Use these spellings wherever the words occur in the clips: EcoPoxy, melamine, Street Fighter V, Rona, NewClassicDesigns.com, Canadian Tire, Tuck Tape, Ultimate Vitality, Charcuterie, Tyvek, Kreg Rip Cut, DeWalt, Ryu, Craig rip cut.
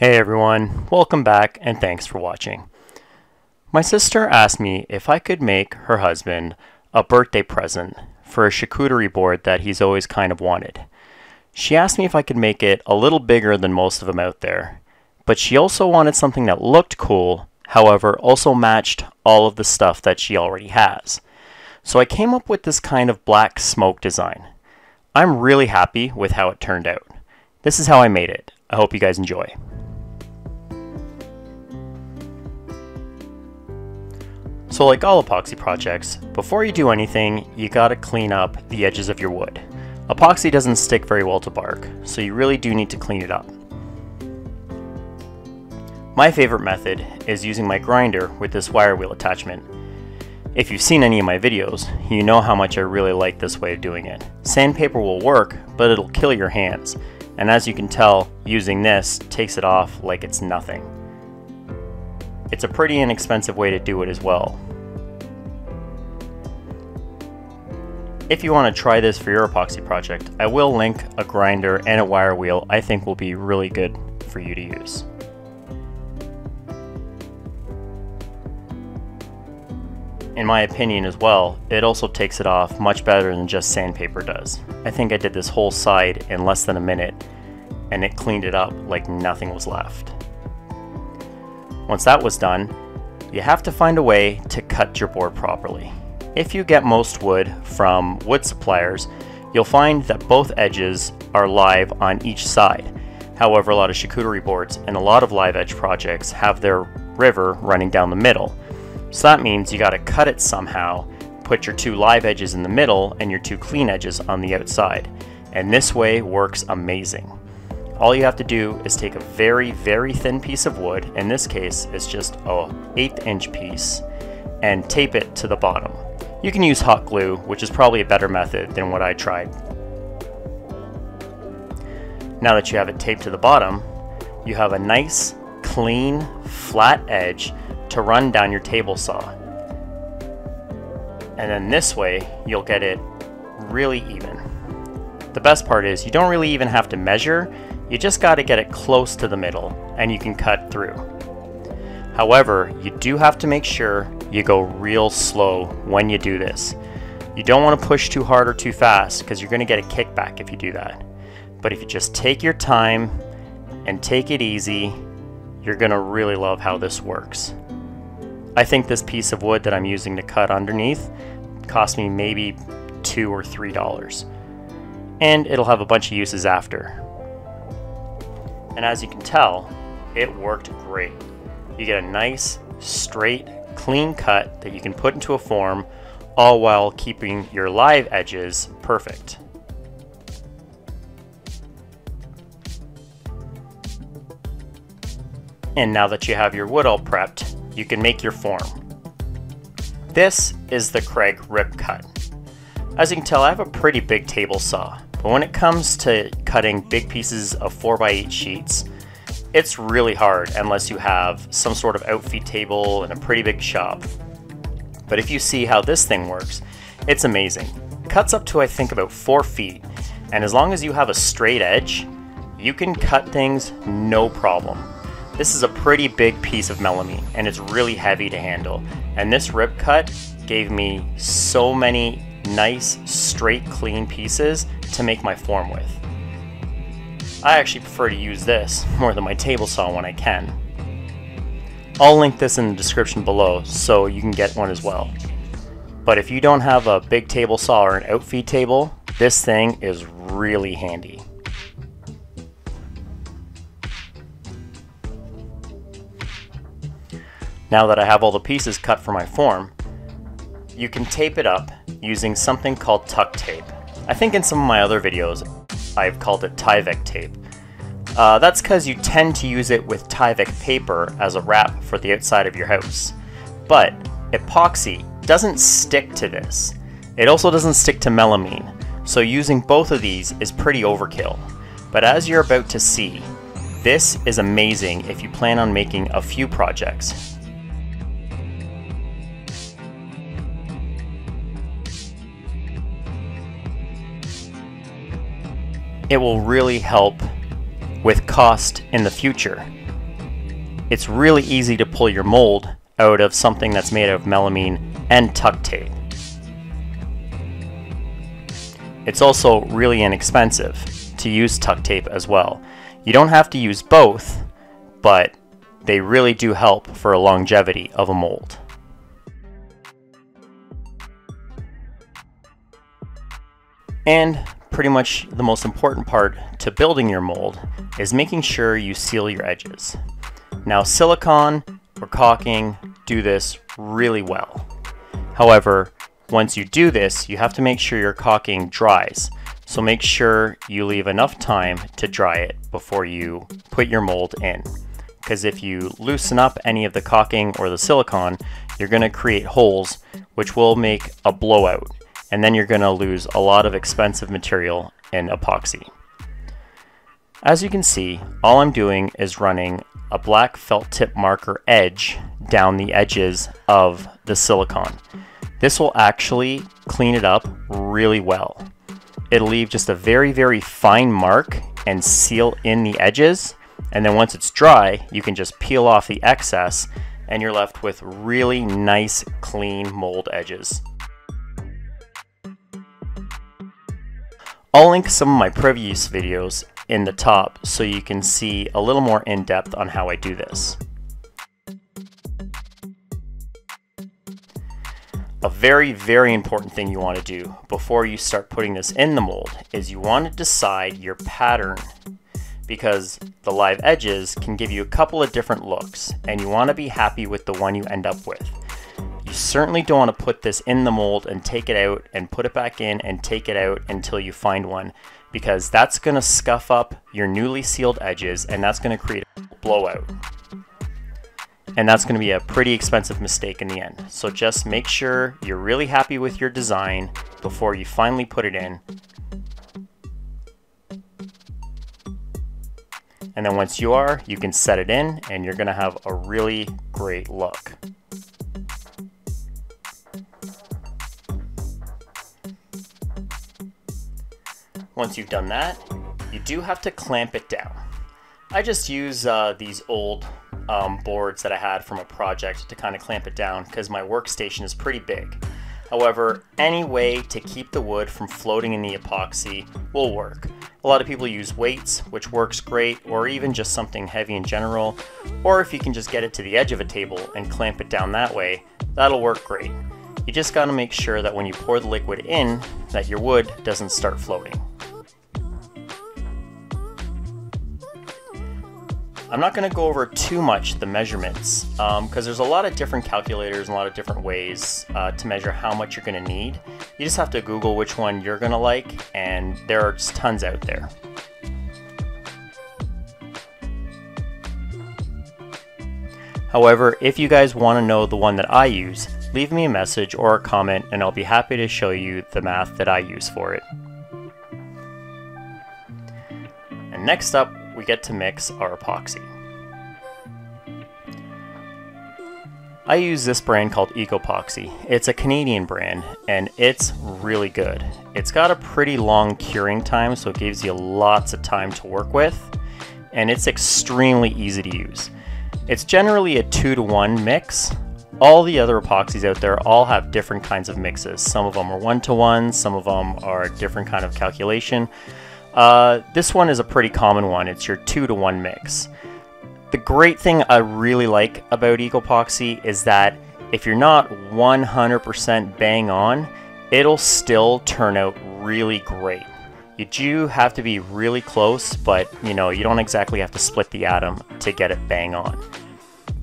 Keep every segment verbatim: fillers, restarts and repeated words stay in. Hey everyone, welcome back and thanks for watching. My sister asked me if I could make her husband a birthday present for a charcuterie board that he's always kind of wanted. She asked me if I could make it a little bigger than most of them out there, but she also wanted something that looked cool, however, also matched all of the stuff that she already has. So I came up with this kind of black smoke design. I'm really happy with how it turned out. This is how I made it. I hope you guys enjoy. So like all epoxy projects, before you do anything, you gotta clean up the edges of your wood. Epoxy doesn't stick very well to bark, so you really do need to clean it up. My favorite method is using my grinder with this wire wheel attachment. If you've seen any of my videos, you know how much I really like this way of doing it. Sandpaper will work, but it'll kill your hands, and as you can tell, using this takes it off like it's nothing. It's a pretty inexpensive way to do it as well. If you want to try this for your epoxy project, I will link a grinder and a wire wheel I think will be really good for you to use. In my opinion as well, it also takes it off much better than just sandpaper does. I think I did this whole side in less than a minute and it cleaned it up like nothing was left. Once that was done, you have to find a way to cut your board properly. If you get most wood from wood suppliers, you'll find that both edges are live on each side. However, a lot of charcuterie boards and a lot of live edge projects have their river running down the middle. So that means you gotta cut it somehow, put your two live edges in the middle and your two clean edges on the outside. And this way works amazing. All you have to do is take a very, very thin piece of wood, in this case it's just an eighth inch piece, and tape it to the bottom. You can use hot glue, which is probably a better method than what I tried. Now that you have it taped to the bottom, you have a nice, clean, flat edge to run down your table saw. And then this way, you'll get it really even. The best part is you don't really even have to measure. You just got to get it close to the middle and you can cut through. However, you do have to make sure you go real slow when you do this. You don't want to push too hard or too fast because you're going to get a kickback if you do that. But if you just take your time and take it easy, you're going to really love how this works. I think this piece of wood that I'm using to cut underneath cost me maybe two or three dollars. And it'll have a bunch of uses after. And as you can tell, it worked great. You get a nice, straight, clean cut that you can put into a form, all while keeping your live edges perfect. And now that you have your wood all prepped, you can make your form. This is the Craig rip cut. As you can tell, I have a pretty big table saw. But when it comes to cutting big pieces of four by eight sheets, it's really hard unless you have some sort of outfeed table and a pretty big shop. But if you see how this thing works, it's amazing. It cuts up to, I think, about four feet, and as long as you have a straight edge, you can cut things no problem. This is a pretty big piece of melamine, and it's really heavy to handle. And this rip cut gave me so many nice, straight, clean pieces to make my form with. I actually prefer to use this more than my table saw when I can. I'll link this in the description below so you can get one as well. But if you don't have a big table saw or an outfeed table, this thing is really handy. Now that I have all the pieces cut for my form, you can tape it up using something called tuck tape. I think in some of my other videos, I've called it Tyvek tape. Uh, that's because you tend to use it with Tyvek paper as a wrap for the outside of your house. But epoxy doesn't stick to this. It also doesn't stick to melamine, so using both of these is pretty overkill. But as you're about to see, this is amazing if you plan on making a few projects. It will really help with cost in the future. It's really easy to pull your mold out of something that's made of melamine and tuck tape. It's also really inexpensive to use tuck tape as well. You don't have to use both, but they really do help for a longevity of a mold. And pretty much the most important part to building your mold is making sure you seal your edges. Now, silicone or caulking do this really well. However, once you do this, you have to make sure your caulking dries. So make sure you leave enough time to dry it before you put your mold in. Because if you loosen up any of the caulking or the silicone, you're gonna create holes, which will make a blowout. And then you're gonna lose a lot of expensive material in epoxy. As you can see, all I'm doing is running a black felt tip marker edge down the edges of the silicone. This will actually clean it up really well. It'll leave just a very, very fine mark and seal in the edges. And then once it's dry, you can just peel off the excess and you're left with really nice, clean mold edges. I'll link some of my previous videos in the top so you can see a little more in depth on how I do this. A very, very important thing you want to do before you start putting this in the mold is you want to decide your pattern, because the live edges can give you a couple of different looks and you want to be happy with the one you end up with. You certainly don't want to put this in the mold and take it out and put it back in and take it out until you find one, because that's going to scuff up your newly sealed edges and that's going to create a blowout. And that's going to be a pretty expensive mistake in the end. So just make sure you're really happy with your design before you finally put it in. And then once you are, you can set it in and you're going to have a really great look. Once you've done that, you do have to clamp it down. I just use uh, these old Um, boards that I had from a project to kind of clamp it down because my workstation is pretty big. However, any way to keep the wood from floating in the epoxy will work. A lot of people use weights, which works great, or even just something heavy in general, or if you can just get it to the edge of a table and clamp it down that way, that'll work great. You just got to make sure that when you pour the liquid in, that your wood doesn't start floating. I'm not going to go over too much the measurements because um, there's a lot of different calculators and a lot of different ways uh, to measure how much you're going to need. You just have to Google which one you're going to like, and there are just tons out there. However, if you guys want to know the one that I use, leave me a message or a comment and I'll be happy to show you the math that I use for it. And next up, we get to mix our epoxy. I use this brand called EcoPoxy. It's a Canadian brand and it's really good. It's got a pretty long curing time, so it gives you lots of time to work with, and it's extremely easy to use. It's generally a two to one mix. All the other epoxies out there all have different kinds of mixes. Some of them are one to one, some of them are a different kind of calculation. Uh, this one is a pretty common one. It's your two to one mix. The great thing I really like about EcoPoxy is that if you're not one hundred percent bang on, it'll still turn out really great. You do have to be really close, but you know, you don't exactly have to split the atom to get it bang on.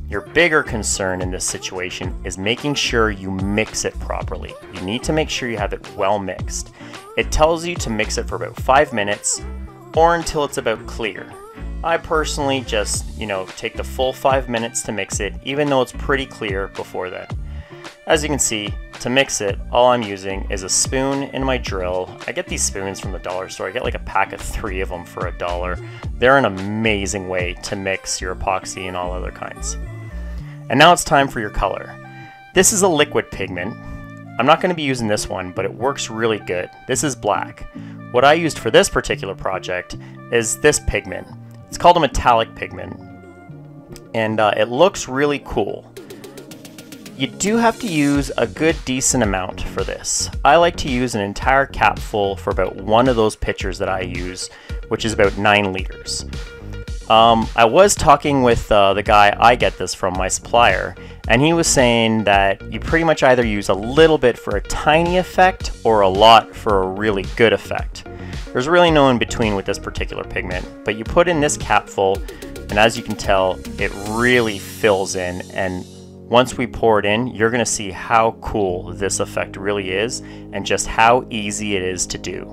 Your bigger concern in this situation is making sure you mix it properly. You need to make sure you have it well mixed. It tells you to mix it for about five minutes or until it's about clear. I personally just, you know, take the full five minutes to mix it, even though it's pretty clear before that. As you can see, to mix it, all I'm using is a spoon in my drill. I get these spoons from the dollar store. I get like a pack of three of them for a dollar. They're an amazing way to mix your epoxy and all other kinds. And now it's time for your color. This is a liquid pigment. I'm not going to be using this one, but it works really good. This is black. What I used for this particular project is this pigment. It's called a metallic pigment. and uh, it looks really cool. You do have to use a good decent amount for this. I like to use an entire cap full for about one of those pitchers that I use, which is about nine liters. Um, I was talking with uh, the guy I get this from, my supplier, and he was saying that you pretty much either use a little bit for a tiny effect or a lot for a really good effect. There's really no in between with this particular pigment, but you put in this capful, and as you can tell, it really fills in, and once we pour it in, you're gonna see how cool this effect really is and just how easy it is to do.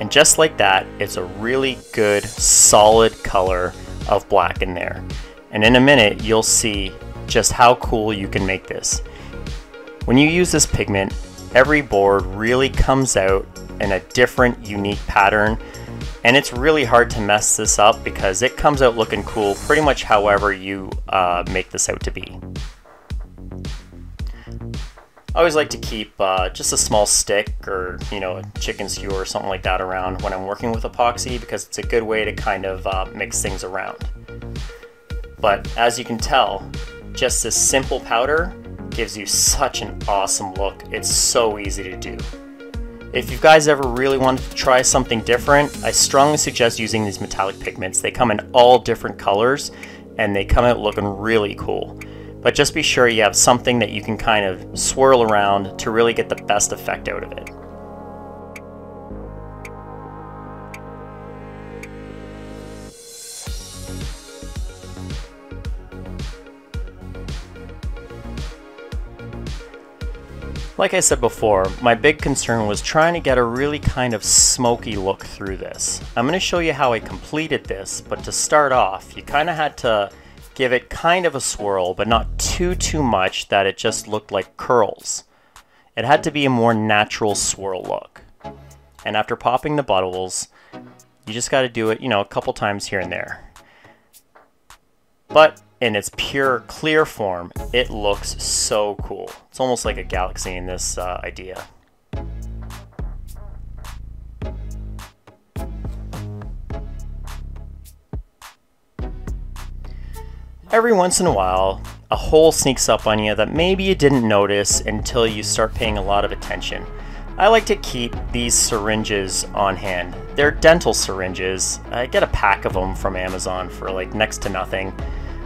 And just like that, it's a really good, solid color of black in there. And in a minute, you'll see just how cool you can make this. When you use this pigment, every board really comes out in a different, unique pattern. And it's really hard to mess this up because it comes out looking cool pretty much however you uh, make this out to be. I always like to keep uh, just a small stick or, you know, a chicken skewer or something like that around when I'm working with epoxy, because it's a good way to kind of uh, mix things around. But as you can tell, just this simple powder gives you such an awesome look. It's so easy to do. If you guys ever really want to try something different, I strongly suggest using these metallic pigments. They come in all different colors and they come out looking really cool. But just be sure you have something that you can kind of swirl around to really get the best effect out of it. Like I said before, my big concern was trying to get a really kind of smoky look through this. I'm going to show you how I completed this, but to start off, you kind of had to give it kind of a swirl, but not too too much that it just looked like curls. It had to be a more natural swirl look. And after popping the bottles, you just got to do it, you know, a couple times here and there. But in its pure clear form, it looks so cool. It's almost like a galaxy in this uh, idea. Every once in a while, a hole sneaks up on you that maybe you didn't notice until you start paying a lot of attention. I like to keep these syringes on hand. They're dental syringes. I get a pack of them from Amazon for like next to nothing.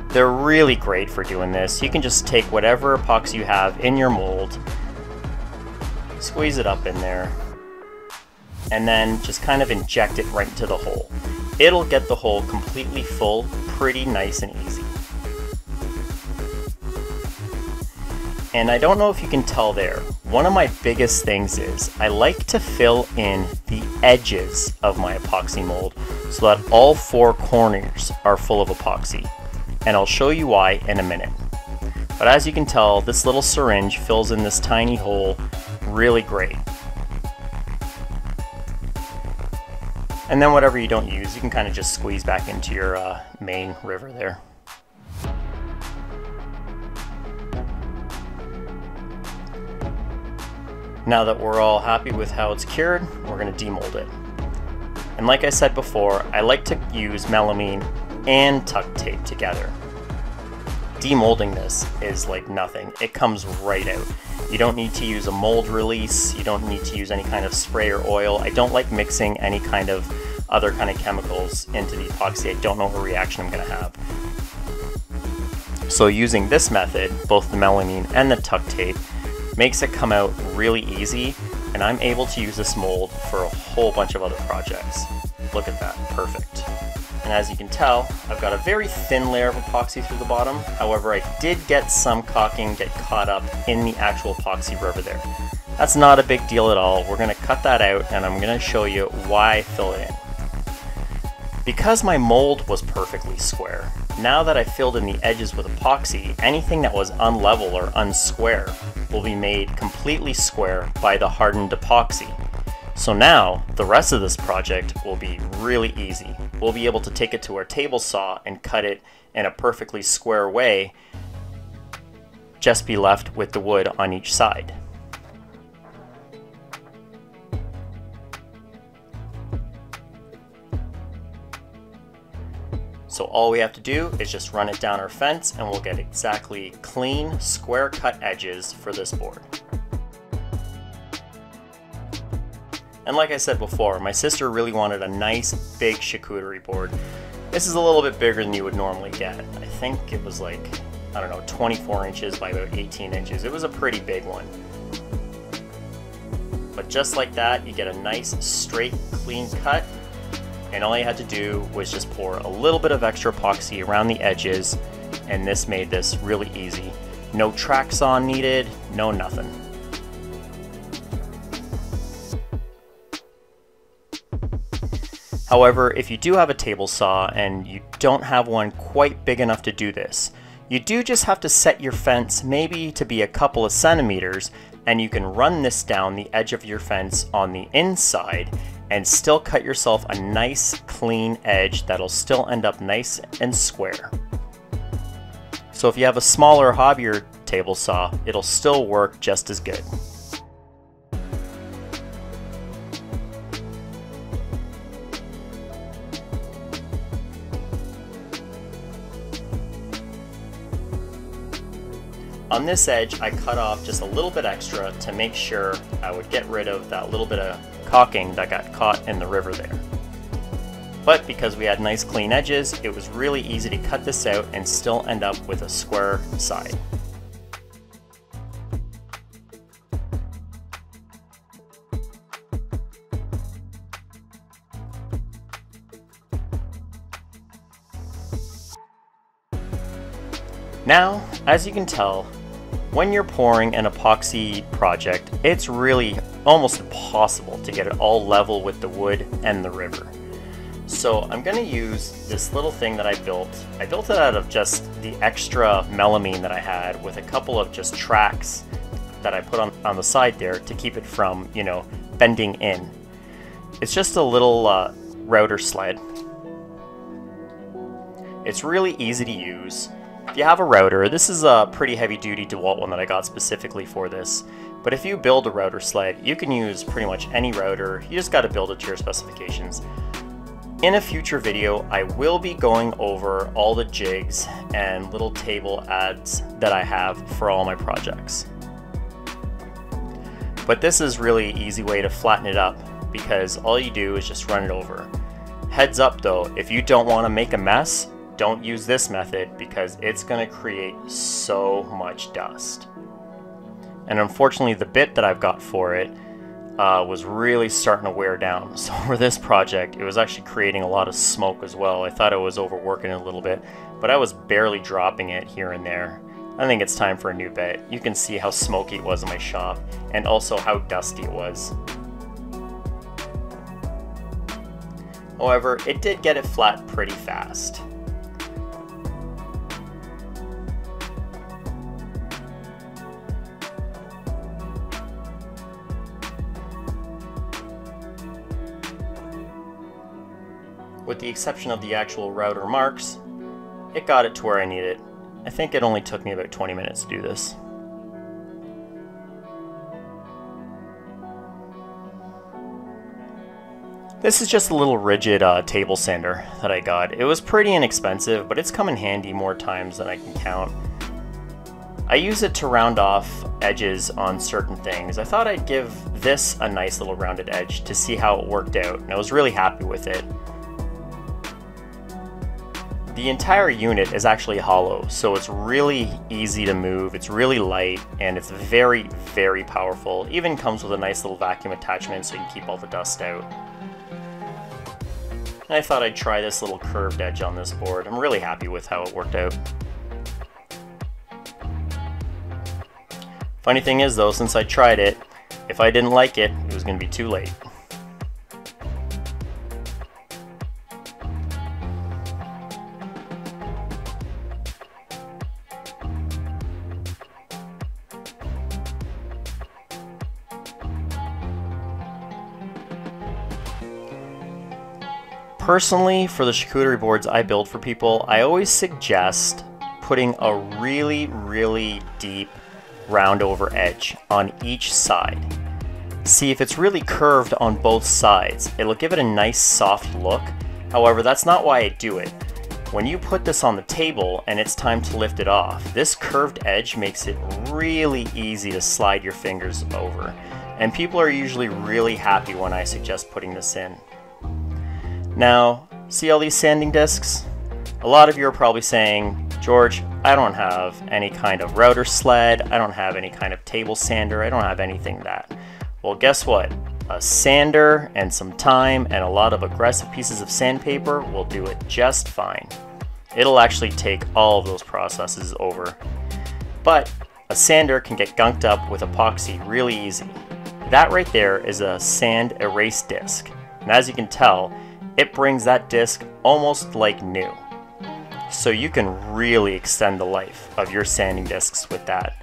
They're really great for doing this. You can just take whatever epoxy you have in your mold, squeeze it up in there, and then just kind of inject it right to the hole. It'll get the hole completely full, pretty nice and easy. And I don't know if you can tell there, one of my biggest things is I like to fill in the edges of my epoxy mold so that all four corners are full of epoxy. And I'll show you why in a minute. But as you can tell, this little syringe fills in this tiny hole really great. And then whatever you don't use, you can kind of just squeeze back into your uh, main river there. Now that we're all happy with how it's cured, we're going to demold it. And like I said before, I like to use melamine and tuck tape together. Demolding this is like nothing. It comes right out. You don't need to use a mold release. You don't need to use any kind of spray or oil. I don't like mixing any kind of other kind of chemicals into the epoxy. I don't know what reaction I'm going to have. So using this method, both the melamine and the tuck tape, makes it come out really easy, and I'm able to use this mold for a whole bunch of other projects. Look at that. Perfect. And as you can tell, I've got a very thin layer of epoxy through the bottom. However, I did get some caulking get caught up in the actual epoxy river there. That's not a big deal at all. We're going to cut that out, and I'm going to show you why I fill it in. Because my mold was perfectly square, now that I filled in the edges with epoxy, anything that was unlevel or unsquare will be made completely square by the hardened epoxy. So now, the rest of this project will be really easy. We'll be able to take it to our table saw and cut it in a perfectly square way, just be left with the wood on each side. So all we have to do is just run it down our fence and we'll get exactly clean, square cut edges for this board. And like I said before, my sister really wanted a nice big charcuterie board. This is a little bit bigger than you would normally get. I think it was like, I don't know, twenty-four inches by about eighteen inches. It was a pretty big one. But just like that, you get a nice straight, clean cut. And all you had to do was just pour a little bit of extra epoxy around the edges, and this made this really easy. No track saw needed, no nothing. However, if you do have a table saw and you don't have one quite big enough to do this, you do just have to set your fence maybe to be a couple of centimeters, and you can run this down the edge of your fence on the inside and still cut yourself a nice clean edge that'll still end up nice and square. So if you have a smaller hobby or table saw, it'll still work just as good. On this edge, I cut off just a little bit extra to make sure I would get rid of that little bit of caulking that got caught in the river there. But because we had nice clean edges, it was really easy to cut this out and still end up with a square side. Now, as you can tell, when you're pouring an epoxy project, it's really almost impossible to get it all level with the wood and the river. So I'm going to use this little thing that I built. I built it out of just the extra melamine that I had with a couple of just tracks that I put on, on the side there to keep it from, you know, bending in. It's just a little uh, router sled. It's really easy to use. If you have a router, this is a pretty heavy-duty DeWalt one that I got specifically for this, but if you build a router sled, you can use pretty much any router. You just got to build it to your specifications. In a future video, I will be going over all the jigs and little table ads that I have for all my projects. But this is really an easy way to flatten it up because all you do is just run it over. Heads up though, if you don't want to make a mess, don't use this method because it's going to create so much dust. And unfortunately, the bit that I've got for it uh, was really starting to wear down. So for this project, it was actually creating a lot of smoke as well. I thought I was overworking it a little bit, but I was barely dropping it here and there. I think it's time for a new bit. You can see how smoky it was in my shop and also how dusty it was. However, it did get it flat pretty fast. With the exception of the actual router marks, it got it to where I need it. I think it only took me about twenty minutes to do this. This is just a little rigid uh, table sander that I got. It was pretty inexpensive, but it's come in handy more times than I can count. I use it to round off edges on certain things. I thought I'd give this a nice little rounded edge to see how it worked out, and I was really happy with it. The entire unit is actually hollow, so it's really easy to move, it's really light, and it's very, very powerful. It even comes with a nice little vacuum attachment so you can keep all the dust out. And I thought I'd try this little curved edge on this board. I'm really happy with how it worked out. Funny thing is though, since I tried it, if I didn't like it, it was going to be too late. Personally, for the charcuterie boards I build for people, I always suggest putting a really, really deep round over edge on each side. See, if it's really curved on both sides, it'll give it a nice soft look. However, that's not why I do it. When you put this on the table and it's time to lift it off, this curved edge makes it really easy to slide your fingers over. And people are usually really happy when I suggest putting this in. Now, see all these sanding discs? A lot of you are probably saying, George, I don't have any kind of router sled, I don't have any kind of table sander, I don't have anything that. Well, guess what? A sander and some time and a lot of aggressive pieces of sandpaper will do it just fine. It'll actually take all of those processes over. But a sander can get gunked up with epoxy really easy. That right there is a sand erase disc. And as you can tell, it brings that disc almost like new. So you can really extend the life of your sanding discs with that.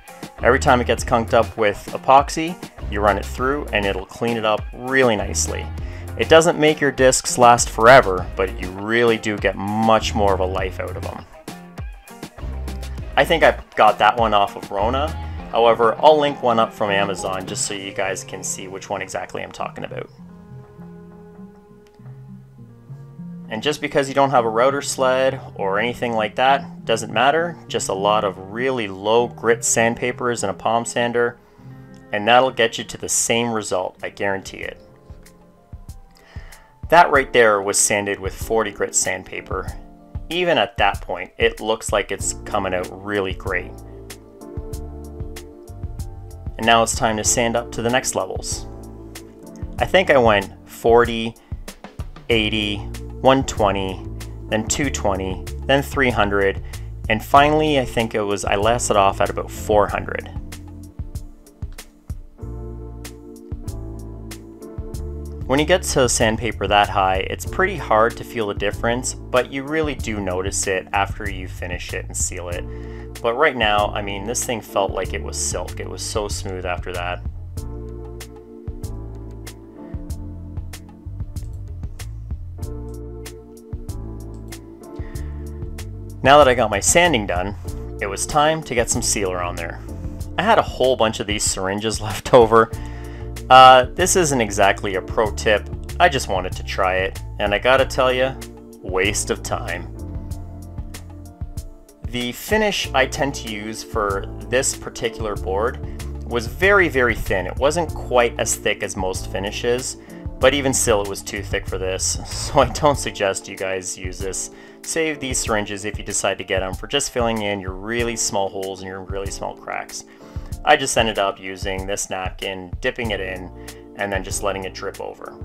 Every time it gets gunked up with epoxy, you run it through and it'll clean it up really nicely. It doesn't make your discs last forever, but you really do get much more of a life out of them. I think I got that one off of Rona. However, I'll link one up from Amazon just so you guys can see which one exactly I'm talking about. And just because you don't have a router sled or anything like that, doesn't matter. Just a lot of really low grit sandpapers and a palm sander, and that'll get you to the same result, I guarantee it. That right there was sanded with forty grit sandpaper. Even at that point, it looks like it's coming out really great. And now it's time to sand up to the next levels. I think I went forty, eighty, one twenty, then two twenty, then three hundred, and finally I think it was I lasted off at about four hundred. When you get to sandpaper that high, it's pretty hard to feel the difference, but you really do notice it after you finish it and seal it. But right now, I mean, this thing felt like it was silk. It was so smooth after that. Now that I got my sanding done, it was time to get some sealer on there. I had a whole bunch of these syringes left over. Uh, this isn't exactly a pro tip, I just wanted to try it, and I gotta tell you, waste of time. The finish I tend to use for this particular board was very, very thin. It wasn't quite as thick as most finishes, but even still it was too thick for this, so I don't suggest you guys use this. Save these syringes if you decide to get them for just filling in your really small holes and your really small cracks. I just ended up using this napkin, dipping it in, and then just letting it drip over.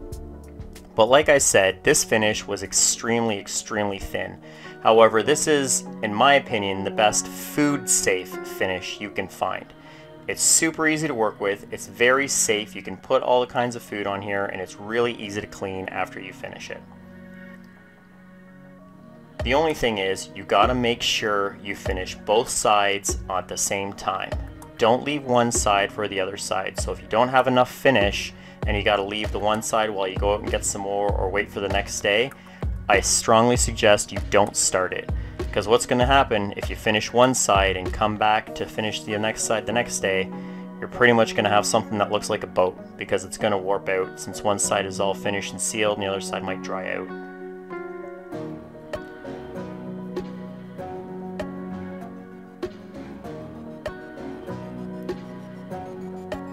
But like I said, this finish was extremely, extremely thin. However, this is, in my opinion, the best food-safe finish you can find. It's super easy to work with, it's very safe, you can put all the kinds of food on here, and it's really easy to clean after you finish it. The only thing is, you gotta make sure you finish both sides at the same time. Don't leave one side for the other side, so if you don't have enough finish, and you gotta leave the one side while you go out and get some more or wait for the next day, I strongly suggest you don't start it. Because what's going to happen if you finish one side and come back to finish the next side the next day, you're pretty much going to have something that looks like a boat because it's going to warp out since one side is all finished and sealed and the other side might dry out.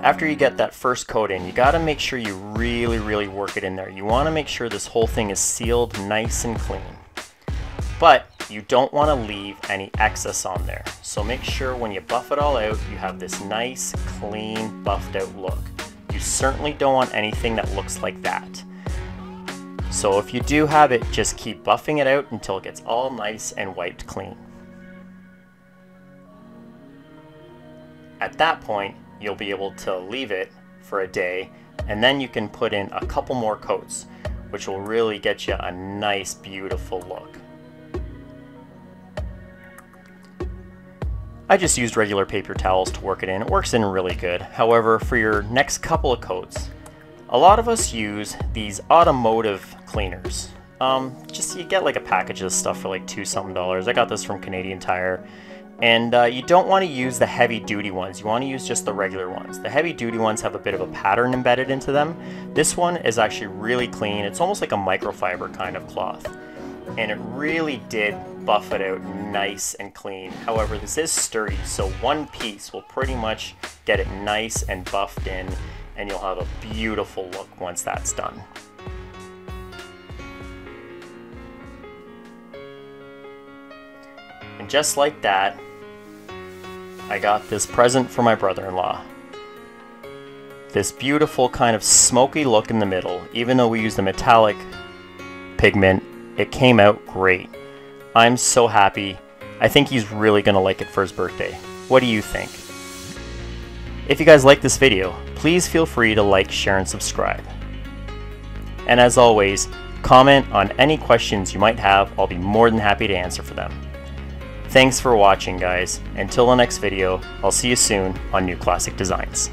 After you get that first coat in, you got to make sure you really, really work it in there. You want to make sure this whole thing is sealed nice and clean. But you don't want to leave any excess on there. So make sure when you buff it all out, you have this nice, clean, buffed out look. You certainly don't want anything that looks like that. So if you do have it, just keep buffing it out until it gets all nice and wiped clean. At that point, you'll be able to leave it for a day, and then you can put in a couple more coats, which will really get you a nice, beautiful look. I just used regular paper towels to work it in. It works in really good. However, for your next couple of coats, a lot of us use these automotive cleaners. Um, just you get like a package of stuff for like two something dollars. I got this from Canadian Tire. And uh, you don't want to use the heavy duty ones. You want to use just the regular ones. The heavy duty ones have a bit of a pattern embedded into them. This one is actually really clean. It's almost like a microfiber kind of cloth. and it really did buff it out nice and clean. However, this is sturdy, so one piece will pretty much get it nice and buffed in, and you'll have a beautiful look once that's done. And just like that, I got this present for my brother-in-law. This beautiful kind of smoky look in the middle. Even though we used a metallic pigment, it came out great. I'm so happy. I think he's really gonna like it for his birthday. What do you think? If you guys like this video, please feel free to like, share, and subscribe. And as always, comment on any questions you might have. I'll be more than happy to answer for them. Thanks for watching, guys. Until the next video, I'll see you soon on New Classic Designs.